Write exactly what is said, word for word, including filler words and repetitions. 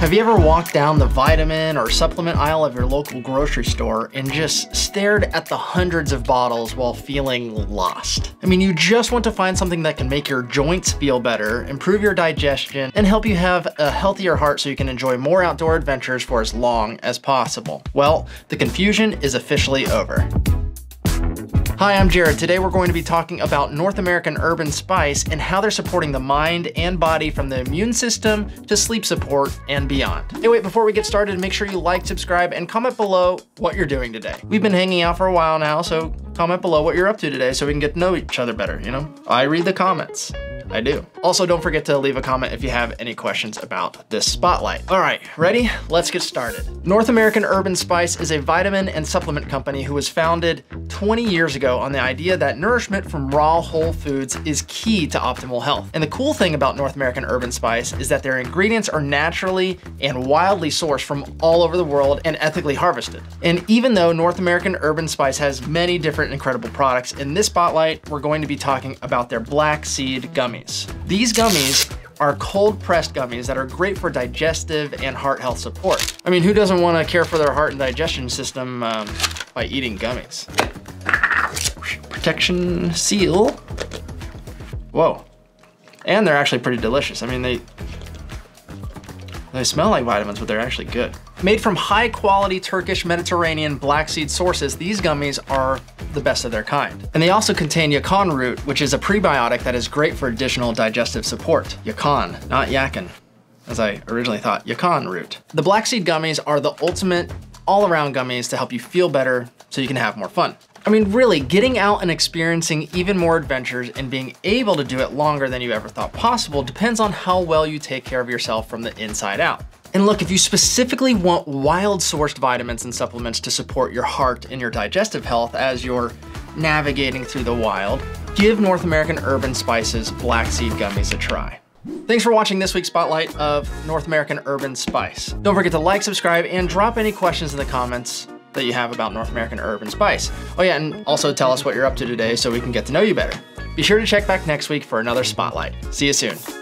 Have you ever walked down the vitamin or supplement aisle of your local grocery store and just stared at the hundreds of bottles while feeling lost? I mean, you just want to find something that can make your joints feel better, improve your digestion, and help you have a healthier heart so you can enjoy more outdoor adventures for as long as possible. Well, the confusion is officially over. Hi, I'm Jared. Today we're going to be talking about North American urban spice and how they're supporting the mind and body from the immune system to sleep support and beyond. Hey, wait, before we get started, make sure you like, subscribe, and comment below what you're doing today. We've been hanging out for a while now, so comment below what you're up to today so we can get to know each other better, you know? I read the comments. I do. Also, don't forget to leave a comment if you have any questions about this spotlight. All right, ready? Let's get started. North American Urban Spice is a vitamin and supplement company who was founded twenty years ago on the idea that nourishment from raw whole foods is key to optimal health. And the cool thing about North American Urban Spice is that their ingredients are naturally and wildly sourced from all over the world and ethically harvested. And even though North American Urban Spice has many different incredible products, in this spotlight, we're going to be talking about their Black Seed Gummies. These gummies are cold-pressed gummies that are great for digestive and heart health support. I mean, who doesn't want to care for their heart and digestion system um, by eating gummies? Protection seal. Whoa. And they're actually pretty delicious. I mean, they, they smell like vitamins, but they're actually good. Made from high-quality Turkish Mediterranean black seed sources, these gummies are the best of their kind. And they also contain yacon root, which is a prebiotic that is great for additional digestive support. Yacon, not yacon, as I originally thought, yacon root. The Black Seed Gummies are the ultimate all-around gummies to help you feel better so you can have more fun. I mean, really, getting out and experiencing even more adventures and being able to do it longer than you ever thought possible depends on how well you take care of yourself from the inside out. And look, if you specifically want wild-sourced vitamins and supplements to support your heart and your digestive health as you're navigating through the wild, give North American Urban Spice's Black Seed Gummies a try. Thanks for watching this week's Spotlight of North American Urban Spice. Don't forget to like, subscribe, and drop any questions in the comments that you have about North American Urban Spice. Oh yeah, and also tell us what you're up to today so we can get to know you better. Be sure to check back next week for another Spotlight. See you soon.